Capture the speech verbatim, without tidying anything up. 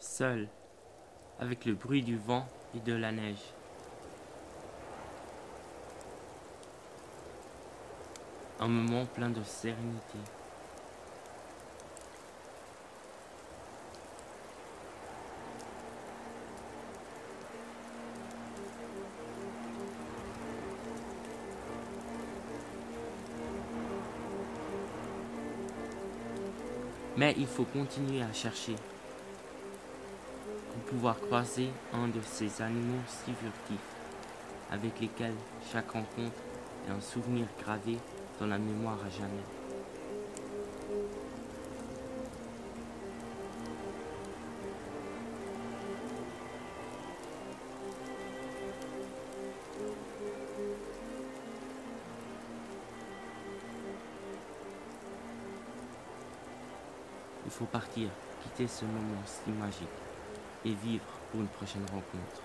seul, avec le bruit du vent et de la neige. Un moment plein de sérénité. Mais il faut continuer à chercher pour pouvoir croiser un de ces animaux si furtifs, avec lesquels chaque rencontre est un souvenir gravé dans la mémoire à jamais. Il faut partir, quitter ce moment si magique et vivre pour une prochaine rencontre.